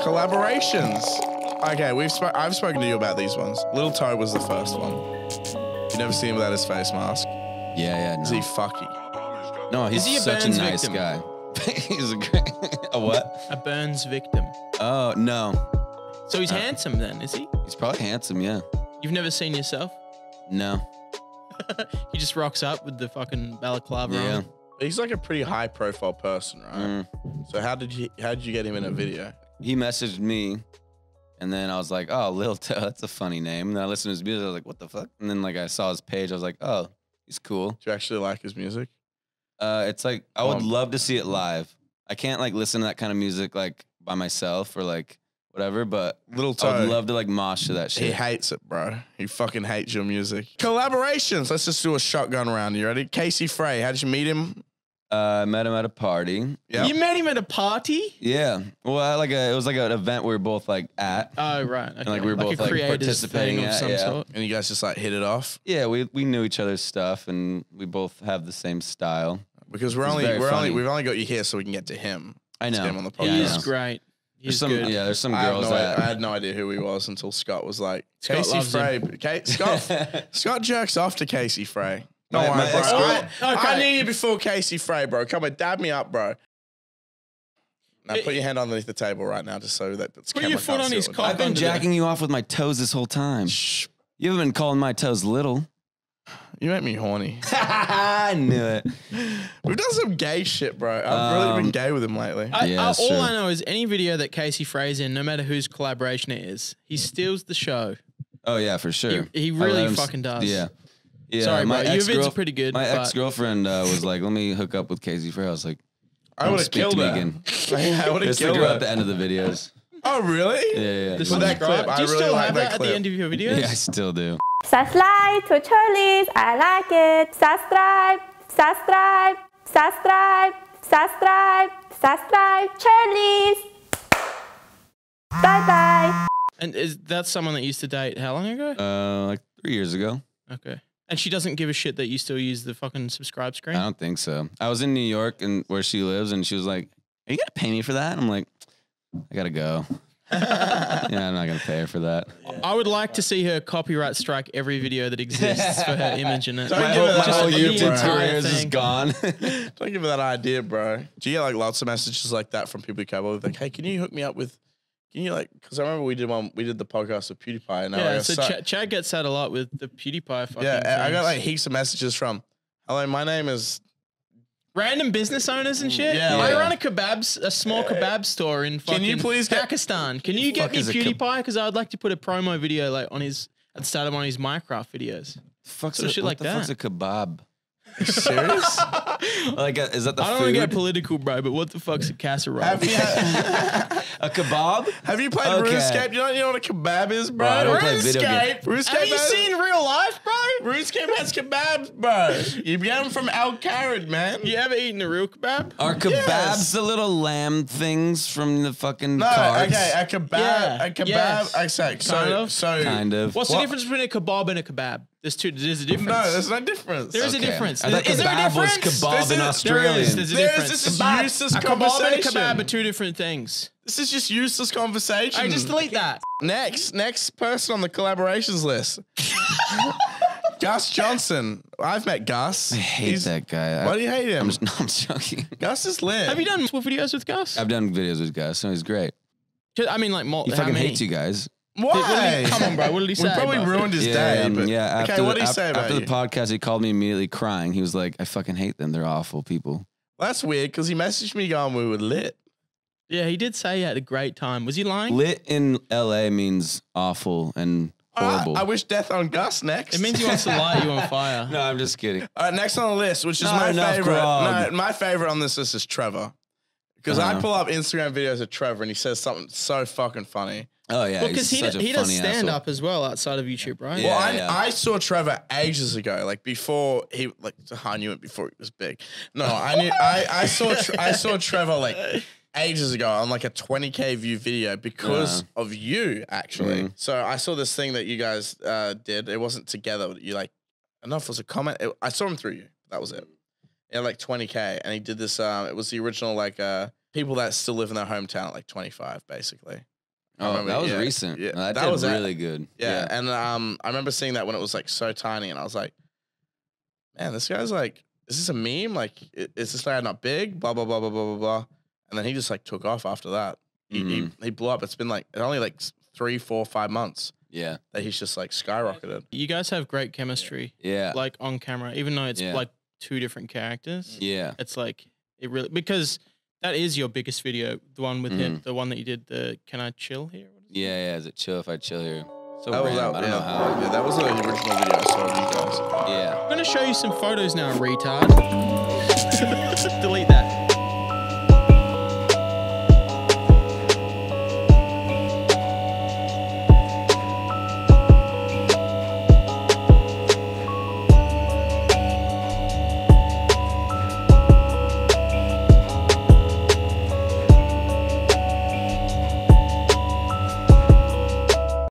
Collaborations. Okay, I've spoken to you about these ones. Little Toe was the first one. You never see him without his face mask. Yeah, yeah. No. Is he fucky? No, he's such a nice guy. He's a great. A what? A Burns victim. Oh no. So he's handsome then, is he? He's probably handsome, yeah. You've never seen yourself? No. He just rocks up with the fucking balaclava on. He's like a pretty high-profile person, right? Mm. So how did you get him in a video? He messaged me, and then I was like, oh, Lil Toe, that's a funny name. And then I listened to his music, I was like, what the fuck? And then like I saw his page, I was like, oh, he's cool. Do you actually like his music? It's like I would love to see it live. I can't like listen to that kind of music like by myself or like whatever, but Lil Toe, I'd love to like mosh to that shit. He hates it, bro. He fucking hates your music. Collaborations. Let's just do a shotgun round. You ready? Casey Frey. How did you meet him? I met him at a party. Yep. You met him at a party? Yeah. Well, like it was like an event we were both like at. Oh, right. Okay. And like we were both like participating of some sort. And you guys just like hit it off? Yeah, we knew each other's stuff and we both have the same style. Because we've only got you here so we can get to him. I know. Him on the podcast. He's great. He's good. Yeah, there's some girls that I had no idea who he was until Scott was like, Casey Frey. Scott jerks off to Casey Frey. No, I knew you before Casey Frey, bro. Come and dab me up, bro. Now put your hand underneath the table right now, just so that that's camera. Put your foot on his cock. I've been jacking you off with my toes this whole time. Shh. You haven't been calling my toes little. You make me horny. I knew it. We've done some gay shit, bro. I've really been gay with him lately. All I know is any video that Casey Frey's in, no matter whose collaboration it is, he steals the show. Oh yeah, for sure. He really fucking does. Yeah. Yeah, sorry, my ex-girlfriend are pretty good. My ex-girlfriend was like, "Let me hook up with Casey Frey." I was like, "I would have killed her." I would have killed her at the end of the videos. Oh, really? Yeah, yeah. This is that clip. Do you still have that at the end of your videos? Yeah, I still do. Subscribe to Charlie's. I like it. Subscribe, subscribe, subscribe, subscribe, subscribe, Charlie's. Bye bye. And is that someone that you used to date? How long ago? Like 3 years ago. Okay. And she doesn't give a shit that you still use the fucking subscribe screen? I don't think so. I was in New York and where she lives, and she was like, "Are you gonna pay me for that?" And I'm like, "I gotta go." Yeah, I'm not gonna pay her for that. I would like to see her copyright strike every video that exists for her image in it. Don't give her that whole YouTube career is gone. Don't give her that idea, bro. Do you get like lots of messages like that from people who come over like, "Hey, can you hook me up with?" Can you like, because I remember we did the podcast with PewDiePie. And yeah, so Chad gets that a lot with the PewDiePie fucking things. I got like heaps of messages from, "Hello, my name is..." Random business owners and shit. Yeah, I run a small kebab store in fucking Pakistan. Can you get me PewDiePie? Because I would like to put a promo video like on his, at the start of one of his Minecraft videos. Fuck's shit like that. What the fuck's a kebab? Are you serious? Like, is that the food? I don't want to get political, bro, but what the fuck's a casserole? A kebab? Have you played RuneScape? You know what a kebab is, bro? I don't play video games. RuneScape. Have you seen real life, bro? RuneScape has kebabs, bro. You get them from Al Karad, man. You ever eaten a real kebab? Are kebabs the little lamb things from the fucking cards? Okay, a kebab. Yeah. A kebab. Yes. Exactly. Kind of. What's the difference between a kebab and a kebab? There's a difference. No, there's no difference. There is a difference. I thought kebab was kebab in Australia. There is. This is useless conversation. A kebab and a kebab are two different things. This is just useless conversation. I just delete that. Next person on the collaborations list. Gus Johnson. I've met Gus. I hate that guy. Why do you hate him? I'm joking. Gus is lit. Have you done multiple videos with Gus? I've done videos with Gus, and he's great. I mean, like, he fucking hates you guys. Why? Come on, bro. What did he say? We probably ruined his day. Okay, what did he say about you? After the podcast, he called me immediately crying. He was like, "I fucking hate them. They're awful people." Well, that's weird because he messaged me going, "We were lit." Yeah, he did say he had a great time. Was he lying? Lit in LA means awful and horrible. I wish death on Gus next. It means he wants to light you on fire. No, I'm just kidding. All right, next on the list, which is my favorite. No, my favorite on this list is Trevor. Because I pull up Instagram videos of Trevor and he says something so fucking funny. Oh yeah, because he does stand up as well outside of YouTube, right? Yeah, well, I saw Trevor ages ago, like before he I knew it before he was big. No, I saw Trevor like ages ago on like a 20K view video because of you actually. So I saw this thing that you guys did. It wasn't together. But you like enough was a comment. I saw him through you. That was it. Yeah, like 20K, and he did this. It was the original like people that still live in their hometown at like 25, basically. Oh, remember, that was recent. Yeah, no, that was really good. Yeah, yeah. And I remember seeing that when it was like so tiny, and I was like, man, this guy's like, is this a meme? Like, is this guy not big? Blah blah blah blah blah blah blah. And then he just like took off after that. He blew up. It's been like only like 3, 4, 5 months. Yeah, that he's just like skyrocketed. You guys have great chemistry. Yeah, like on camera, even though it's like 2 different characters. Yeah, it's like it really, because that is your biggest video, the one with him, the one that you did. The Can I Chill Here? Yeah, yeah. Is it Chill If I Chill Here? So that was out, I don't know how. Yeah, that was the original video I saw of you guys. Yeah. I'm gonna show you some photos now, retard. Delete that.